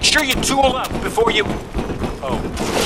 Make sure you tool up before you... Oh.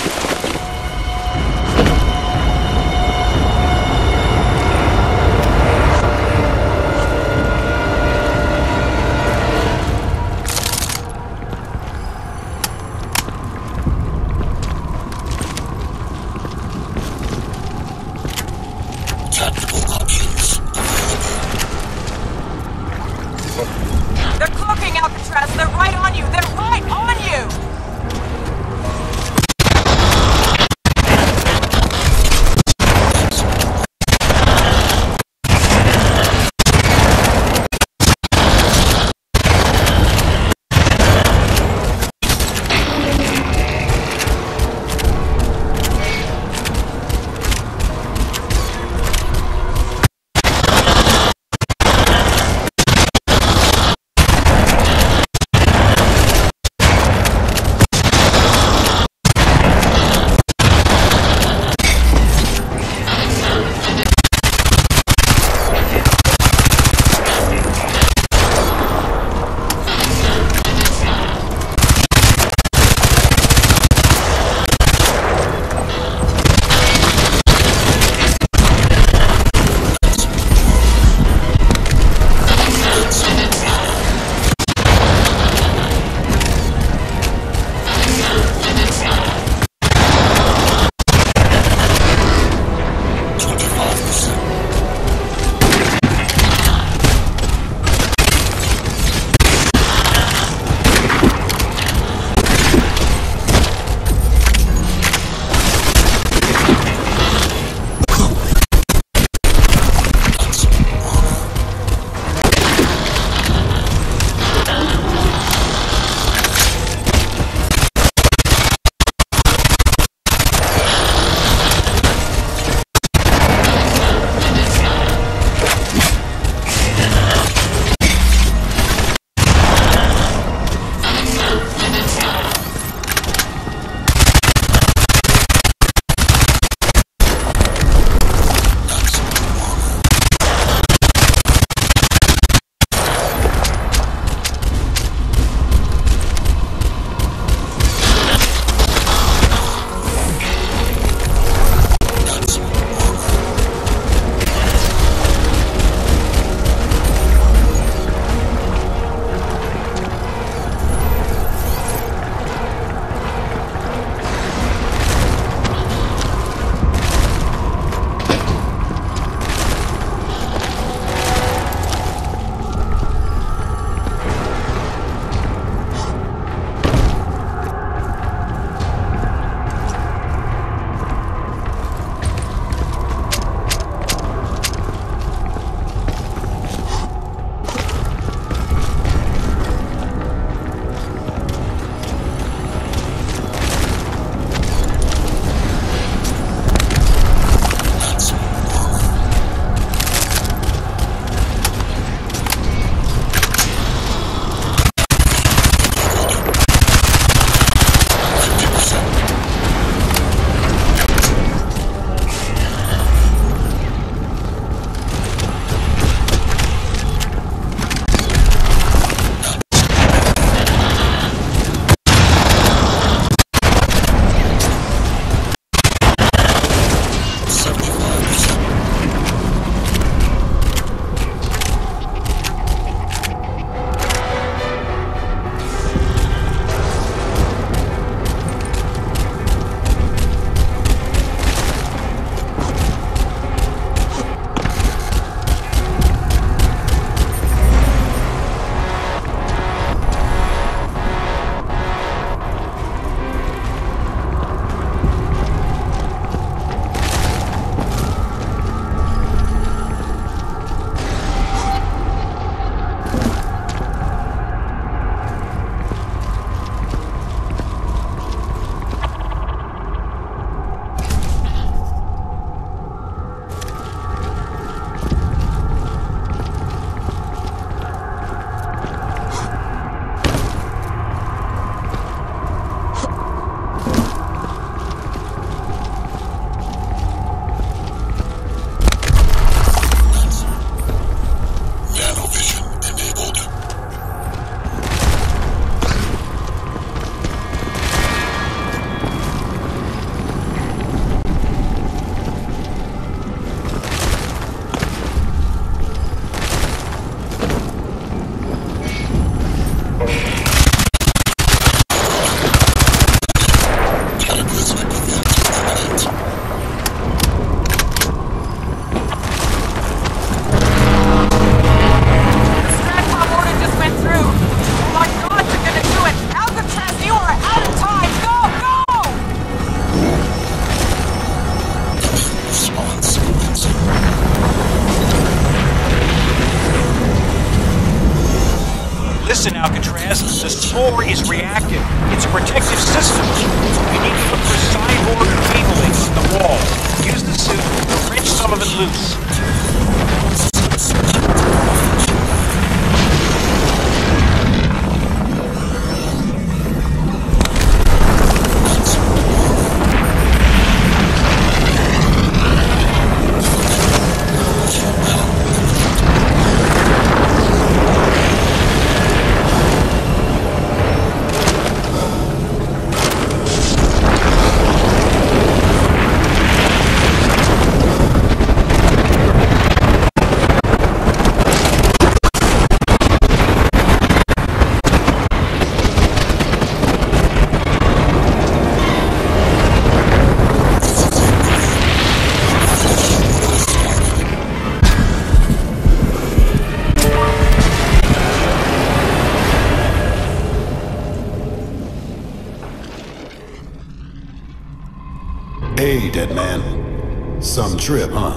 Hey, dead man. Some trip, huh?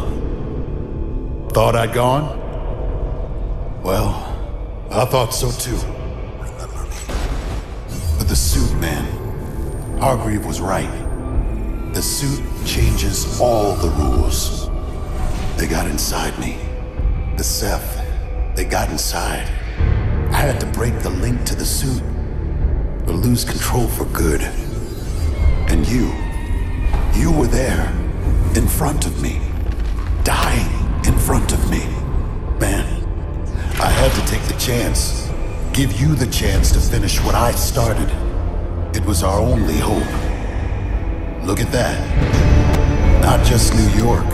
Thought I'd gone? Well, I thought so too. Remember me. But the suit, man. Hargreaves was right. The suit changes all the rules. They got inside me. The Ceph. They got inside. I had to break the link to the suit. Or lose control for good. And you. You were there, in front of me, dying in front of me. Man, I had to take the chance, give you the chance to finish what I started. It was our only hope. Look at that. Not just New York,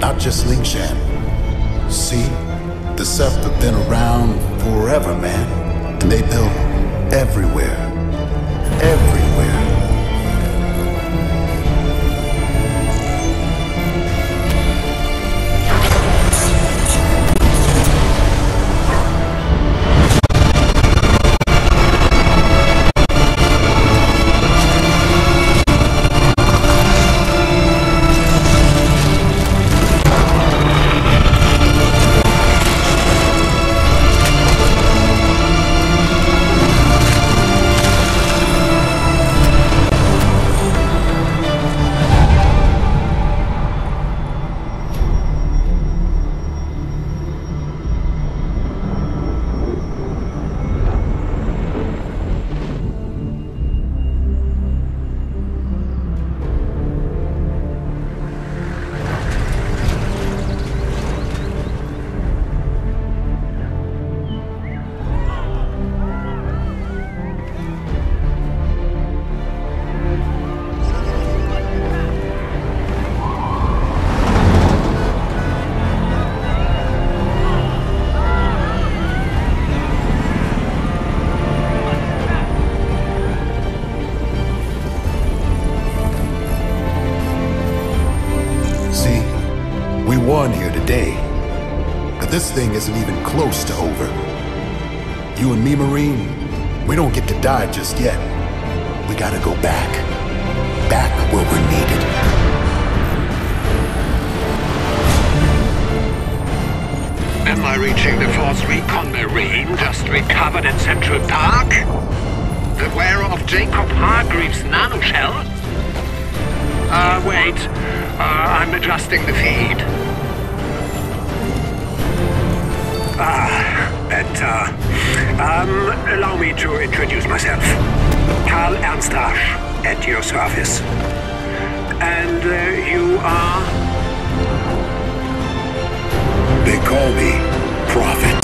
not just Ling Shan. See, the Ceph have been around forever, man. And they built everywhere, everywhere. This thing isn't even close to over. You and me, Marine, we don't get to die just yet. We gotta go back. Back where we're needed. Am I reaching the Force Recon Marine just recovered in Central Park? Beware of Jacob Hargreaves' Nanoshell? Wait. I'm adjusting the feed. Allow me to introduce myself. Karl Ernst Asch, at your service. And you are? They call me Prophet.